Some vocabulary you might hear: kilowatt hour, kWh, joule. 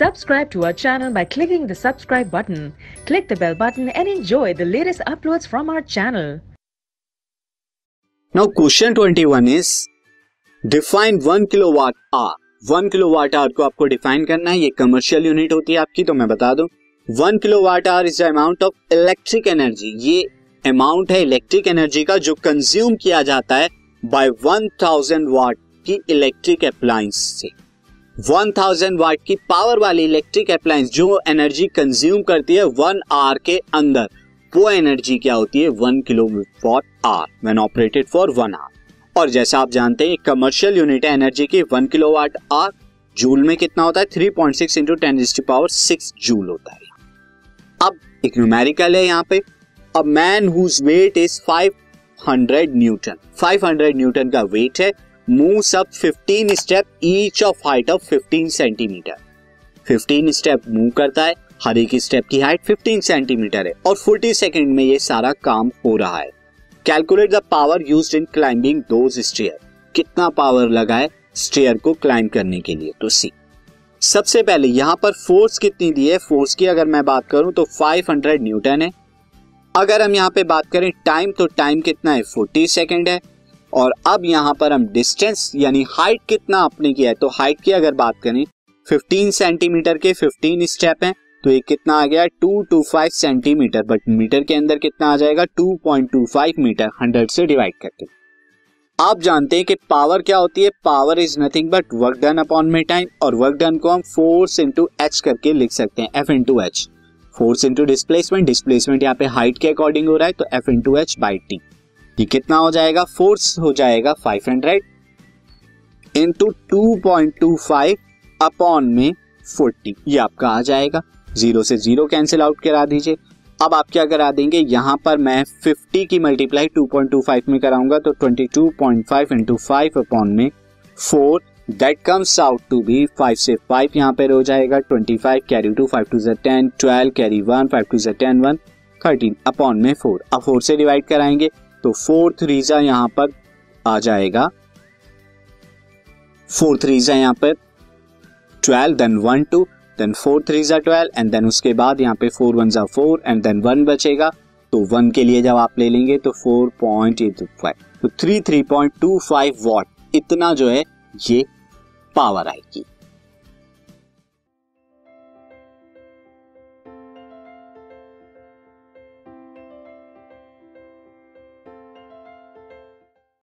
Subscribe to our channel by clicking the subscribe button. Click the bell button and enjoy the latest uploads from our channel. Now question 21 is define 1 kilowatt hour. 1 kilowatt hour को आपको define करना है. ये commercial unit होती है आपकी, तो मैं बता दूं 1 kilowatt hour is the amount of electric energy. ये amount है electric energy का जो consume किया जाता है by 1000 watt की electric appliance से. 1000 वाट की पावर वाली इलेक्ट्रिक अप्लायंस जो एनर्जी कंज्यूम करती है 1 आवर के अंदर, वो एनर्जी क्या होती है 1 kilowatt hour when operated for 1 hour. और जैसा आप जानते हैं कमर्शियल यूनिट है एनर्जी की 1 किलोवाट आवर. जूल में कितना होता है 3.6 × 10⁶ जूल होता है. अब एक न्यूमेरिकल है यहाँ पे. A man whose weight is 500 newton. 500 newton का वेट है. Moves up 15 step each of height of 15 centimetre. 15 step move करता है, हर एक स्टेप की हाइट 15 सेंटीमीटर है और 40 सेकंड में ये सारा काम हो रहा है. Calculate the power used in climbing those stair. कितना पावर लगा है स्टेयर को क्लाइंब करने के लिए. तो सी सबसे पहले यहाँ पर फोर्स कितनी दी है. फोर्स की अगर मैं बात करूं तो 500 न्यूटन है. अगर हम यहाँ पे बात करें टाइम तो टाइम कितना है 40 सेकेंड है. और अब यहाँ पर हम डिस्टेंस यानी हाइट कितना आपने किया है, तो हाइट की अगर बात करें 15 सेंटीमीटर के 15 स्टेप हैं तो ये कितना आ गया 225 सेंटीमीटर. बट मीटर के अंदर कितना आ जाएगा 2.25 मीटर 100 से डिवाइड करके. आप जानते हैं कि पावर क्या होती है. Power is nothing but work done upon में टाइम. और वर्क डन को हम फोर्स इंटू एच करके लिख सकते हैं, F × H. Force into displacement. Displacement यहाँ पे हाइट के अकॉर्डिंग हो रहा है तो F × H/T. ये कितना हो जाएगा फोर्स हो जाएगा 500 इंटू 2.25 अपॉन में 40. ये आपका आ जाएगा. 0 से 0 कैंसिल आउट करा दीजिए. अब आप क्या करा देंगे यहाँ पर मैं 50 की मल्टीप्लाई 2.25 में कराऊंगा तो 22.5 इंटू 5 अपॉन में 4 that comes out to be 5 से 5 यहाँ पर हो जाएगा 25 कैरी 2 5 टू ज 10 12 कैरी 1 5 टू ज 10 1 13 अपॉन में 4. अब 4 से डिवाइड कराएंगे तो 4×3 यहाँ पर आ जाएगा 4×3 यहाँ पर 12 देन 1×2 देन 4×3 12 एंड देन उसके बाद यहाँ पे 4×1 4 एंड देन 1 बचेगा तो 1 के लिए जब आप ले लेंगे तो 4.85 तो 3.25 वॉट इतना जो है ये पावर आएगी.